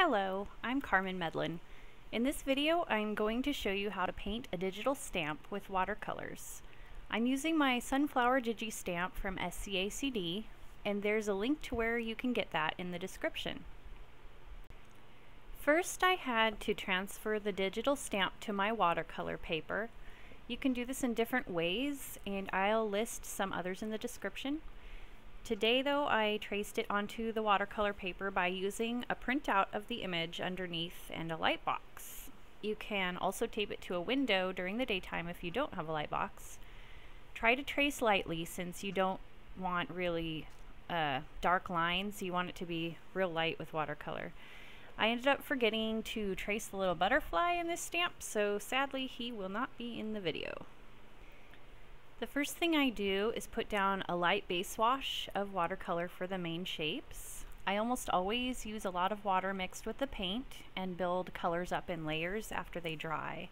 Hello, I'm Carmen Medlin. In this video, I'm going to show you how to paint a digital stamp with watercolors. I'm using my Sunflower Digi stamp from SCACD, and there's a link to where you can get that in the description. First, I had to transfer the digital stamp to my watercolor paper. You can do this in different ways, and I'll list some others in the description. Today though, I traced it onto the watercolor paper by using a printout of the image underneath and a light box. You can also tape it to a window during the daytime if you don't have a light box. Try to trace lightly since you don't want really dark lines. You want it to be real light with watercolor. I ended up forgetting to trace the little butterfly in this stamp, so sadly he will not be in the video. The first thing I do is put down a light base wash of watercolor for the main shapes. I almost always use a lot of water mixed with the paint and build colors up in layers after they dry.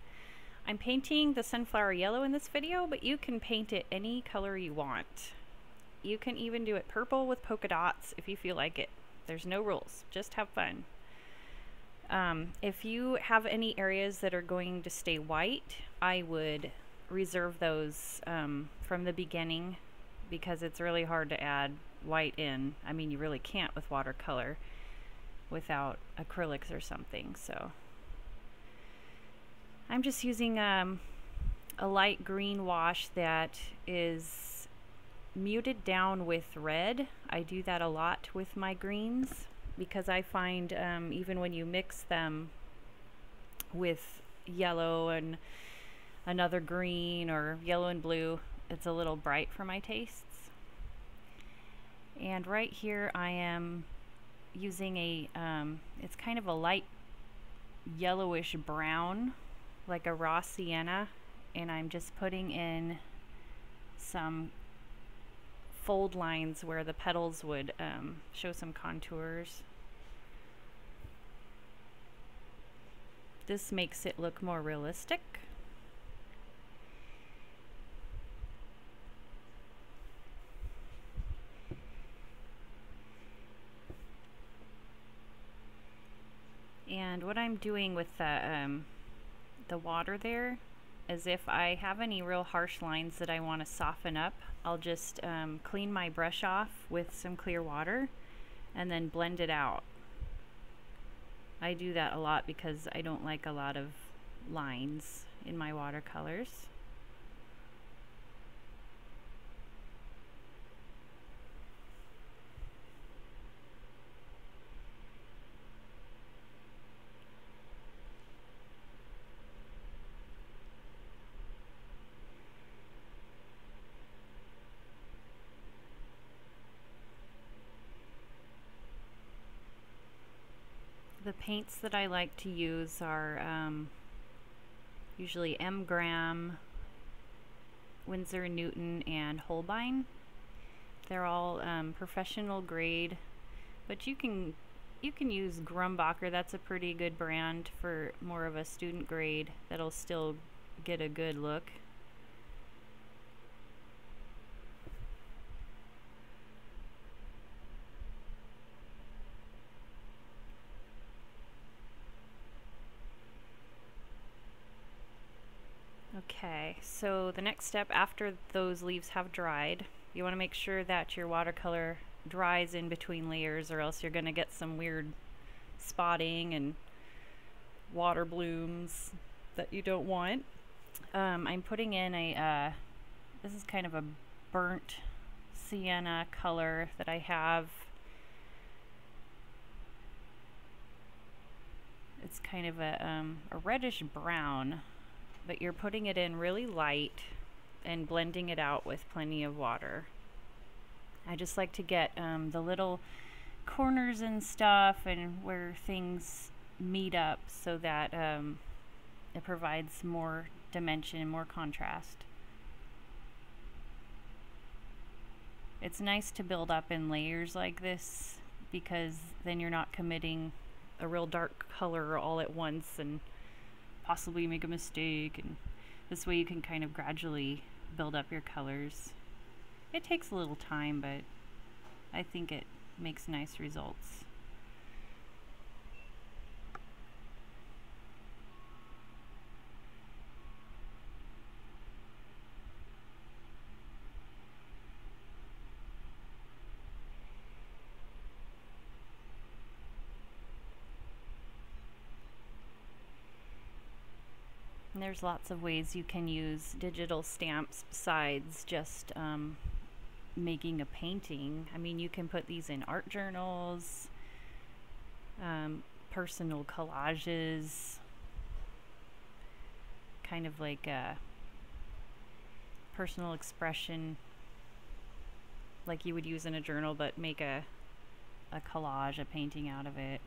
I'm painting the sunflower yellow in this video, but you can paint it any color you want. You can even do it purple with polka dots if you feel like it. There's no rules, just have fun. If you have any areas that are going to stay white, I would reserve those from the beginning because it's really hard to add white in. I mean, you really can't with watercolor without acrylics or something. So I'm just using a light green wash that is muted down with red. I do that a lot with my greens because I find even when you mix them with yellow and another green or yellow and blue, it's a little bright for my tastes. And right here I am using a, it's kind of a light yellowish brown, like a raw sienna, and I'm just putting in some fold lines where the petals would show some contours. This makes it look more realistic. And what I'm doing with the water there is if I have any real harsh lines that I want to soften up, I'll just clean my brush off with some clear water and then blend it out. I do that a lot because I don't like a lot of lines in my watercolors. The paints that I like to use are usually M. Graham, Winsor & Newton, and Holbein. They're all professional grade, but you can use Grumbacher. That's a pretty good brand for more of a student grade that'll still get a good look. Okay, so the next step after those leaves have dried, you want to make sure that your watercolor dries in between layers or else you're going to get some weird spotting and water blooms that you don't want. I'm putting in a, this is kind of a burnt sienna color that I have. It's kind of a reddish brown, but you're putting it in really light and blending it out with plenty of water. I just like to get the little corners and stuff and where things meet up so that it provides more dimension and more contrast. It's nice to build up in layers like this because then you're not committing a real dark color all at once and possibly make a mistake, and this way you can kind of gradually build up your colors. It takes a little time, but I think it makes nice results. And there's lots of ways you can use digital stamps besides just making a painting. I mean, you can put these in art journals, personal collages, kind of like a personal expression like you would use in a journal, but make a collage, a painting out of it.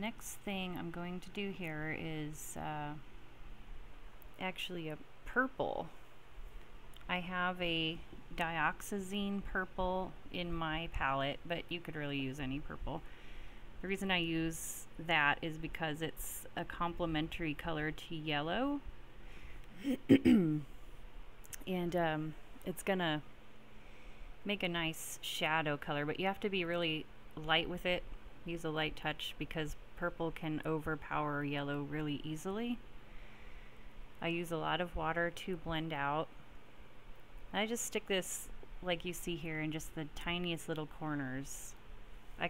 Next thing I'm going to do here is actually a purple. I have a dioxazine purple in my palette, but you could really use any purple. The reason I use that is because it's a complementary color to yellow, and it's gonna make a nice shadow color, but you have to be really light with it. Use a light touch because purple can overpower yellow really easily. I use a lot of water to blend out. I just stick this, like you see here, in just the tiniest little corners. I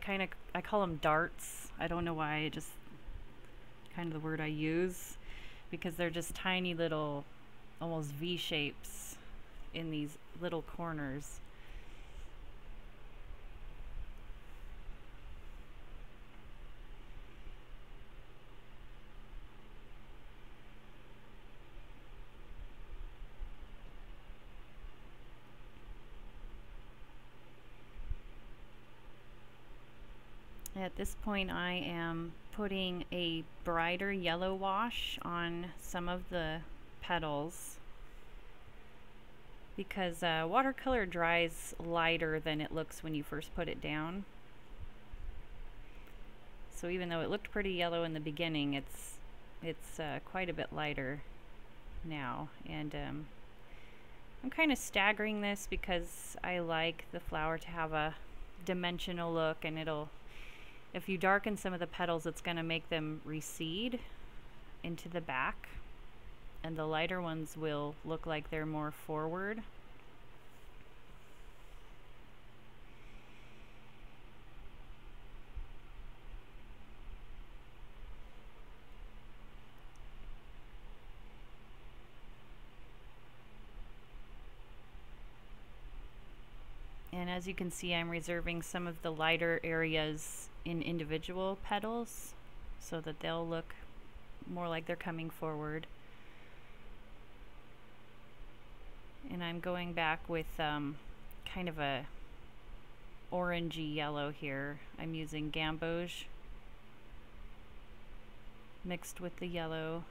call them darts. I don't know why, it just kind of the word I use, because they're just tiny little, almost V shapes in these little corners. At this point, I am putting a brighter yellow wash on some of the petals because watercolor dries lighter than it looks when you first put it down. So even though it looked pretty yellow in the beginning, it's quite a bit lighter now. And I'm kind of staggering this because I like the flower to have a dimensional look, and if you darken some of the petals, it's going to make them recede into the back, and the lighter ones will look like they're more forward. And as you can see, I'm reserving some of the lighter areas in individual petals so that they'll look more like they're coming forward. And I'm going back with kind of a orangey yellow here. I'm using Gamboge mixed with the yellow,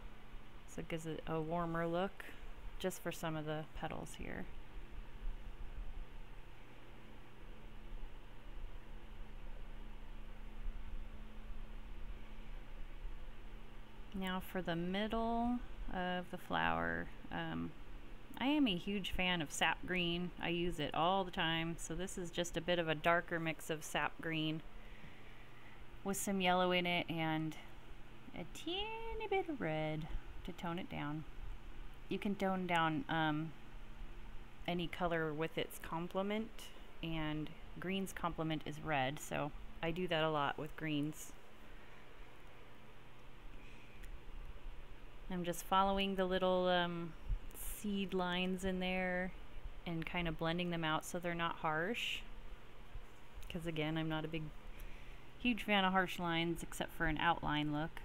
so it gives it a warmer look just for some of the petals here. Now for the middle of the flower, I am a huge fan of sap green. I use it all the time, so this is just a bit of a darker mix of sap green with some yellow in it and a teeny bit of red to tone it down. You can tone down any color with its complement, and green's complement is red, so I do that a lot with greens. I'm just following the little seed lines in there and kind of blending them out so they're not harsh, because again, I'm not a huge fan of harsh lines except for an outline look.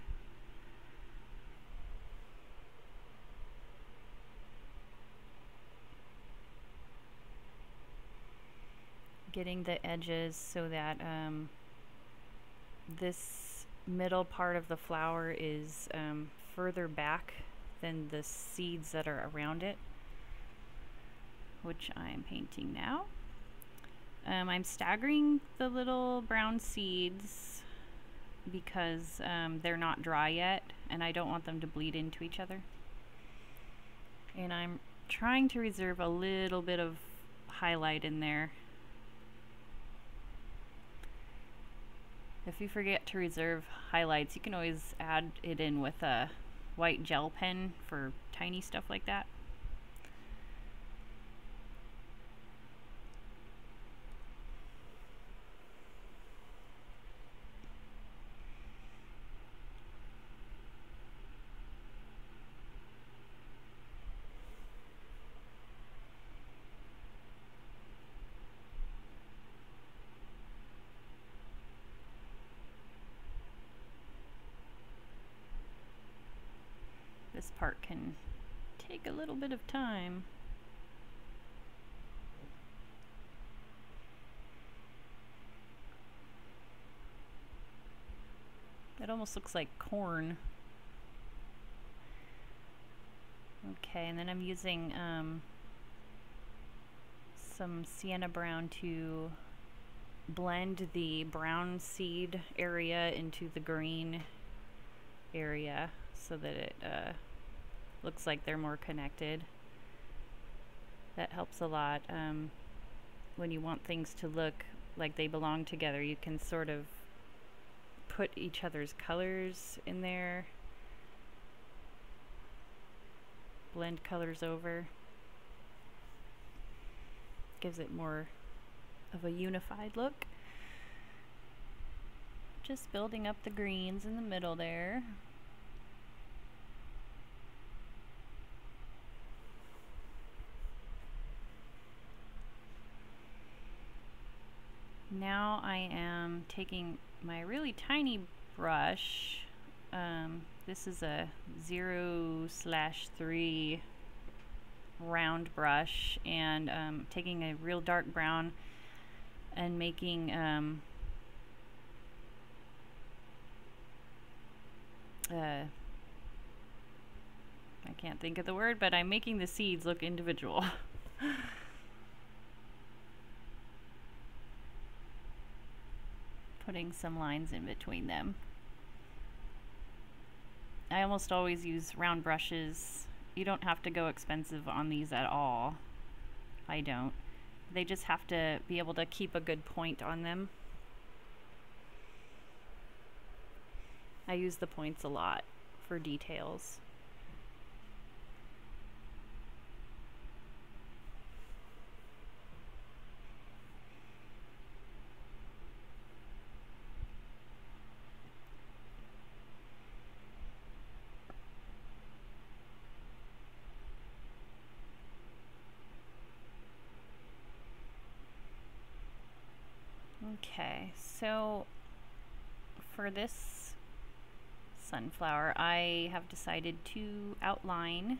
Getting the edges so that this middle part of the flower is further back than the seeds that are around it, which I'm painting now. I'm staggering the little brown seeds because they're not dry yet and I don't want them to bleed into each other. And I'm trying to reserve a little bit of highlight in there. If you forget to reserve highlights, you can always add it in with a white gel pen for tiny stuff like that. This part can take a little bit of time. It almost looks like corn. Okay, and then I'm using some sienna brown to blend the brown seed area into the green area so that it looks like they're more connected. That helps a lot. When you want things to look like they belong together, you can sort of put each other's colors in there, blend colors over. Gives it more of a unified look. Just building up the greens in the middle there. Now I am taking my really tiny brush. This is a 0/3 round brush, and taking a real dark brown and making I can't think of the word, but I'm making the seeds look individual. Putting some lines in between them. I almost always use round brushes. You don't have to go expensive on these at all. I don't. They just have to be able to keep a good point on them. I use the points a lot for details. Okay, so for this sunflower, I have decided to outline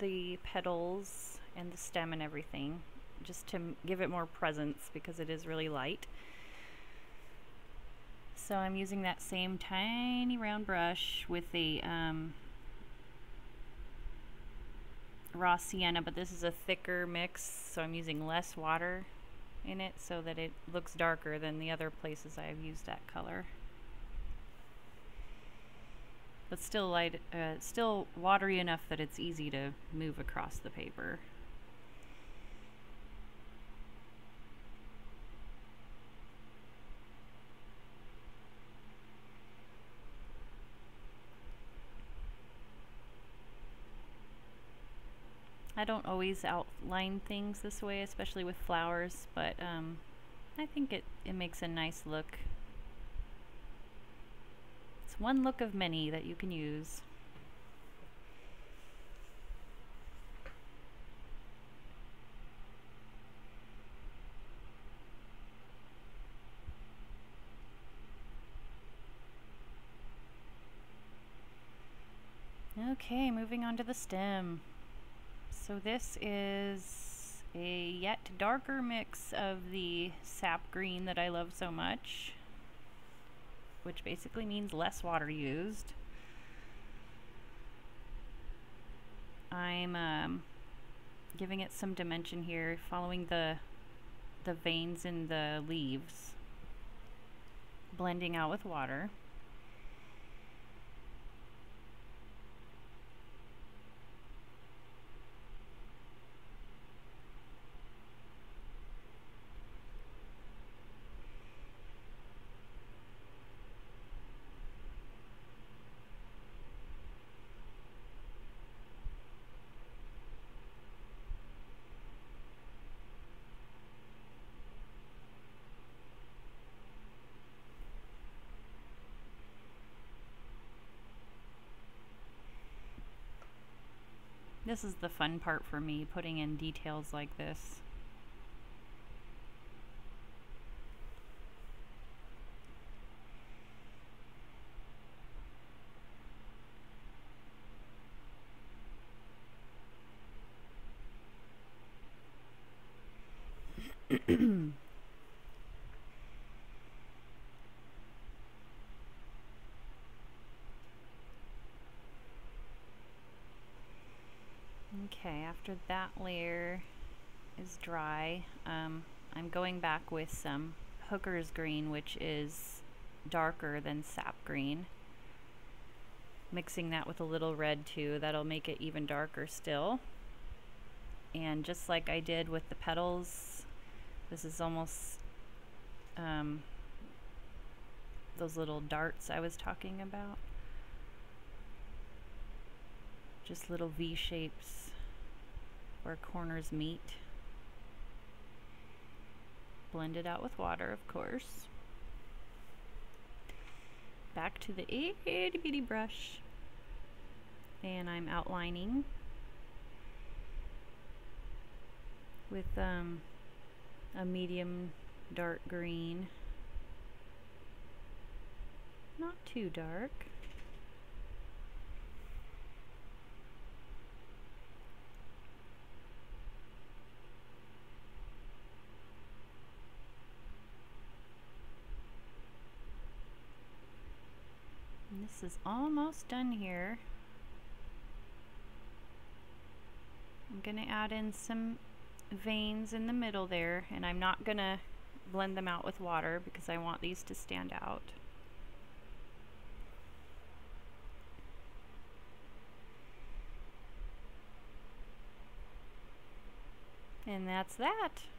the petals and the stem and everything, just to give it more presence because it is really light. So I'm using that same tiny round brush with the raw sienna, but this is a thicker mix, so I'm using less water in it so that it looks darker than the other places I've used that color, but still light, still watery enough that it's easy to move across the paper. I don't always outline things this way, especially with flowers, but I think it makes a nice look. It's one look of many that you can use. Okay, moving on to the stem. So this is a yet darker mix of the sap green that I love so much, which basically means less water used. I'm giving it some dimension here, following the veins in the leaves, blending out with water. This is the fun part for me, putting in details like this. Okay, after that layer is dry, I'm going back with some Hooker's Green, which is darker than Sap Green. Mixing that with a little red too, that'll make it even darker still. And just like I did with the petals, this is almost those little darts I was talking about. Just little V shapes where corners meet. Blend it out with water, of course. Back to the itty bitty brush. And I'm outlining with a medium dark green. Not too dark. This is almost done here. I'm going to add in some veins in the middle there, and I'm not going to blend them out with water because I want these to stand out. And that's that.